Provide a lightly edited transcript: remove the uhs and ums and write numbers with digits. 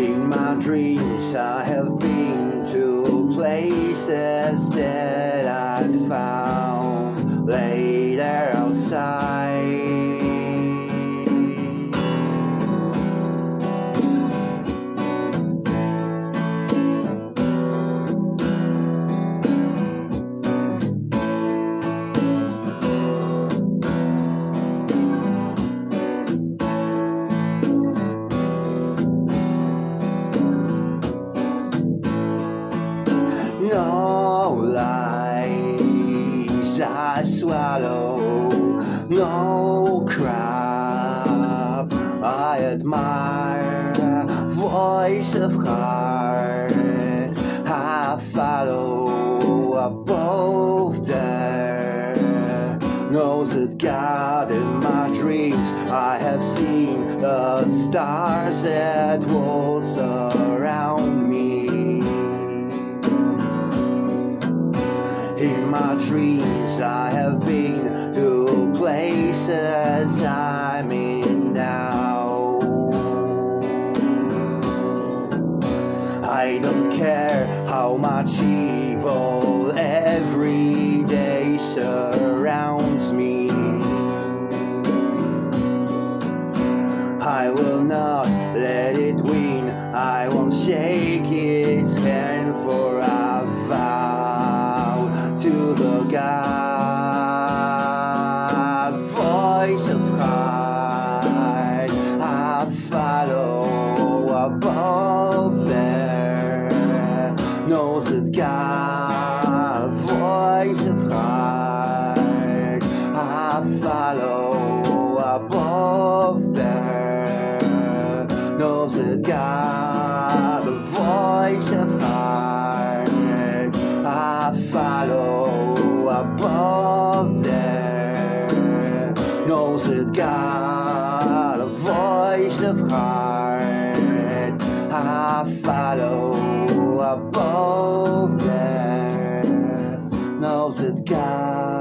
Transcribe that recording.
chasing my dreams. I have been to places that I'd found later outside. No lies I swallow, no crap I admire, voice of heart I follow. Above there knows that God in my dreams I have seen the stars that walls around me. In my dreams I have been to places I'm in now. I don't care how much evil every day surrounds me. I will not let it win, I won't shake its hand, for I vow to the God, voice of heart I follow. Above there knows that God, voice of heart I follow. Above there knows that God, the voice of heart I follow. Above there knows that God, a voice of heart I follow. Above there knows that God.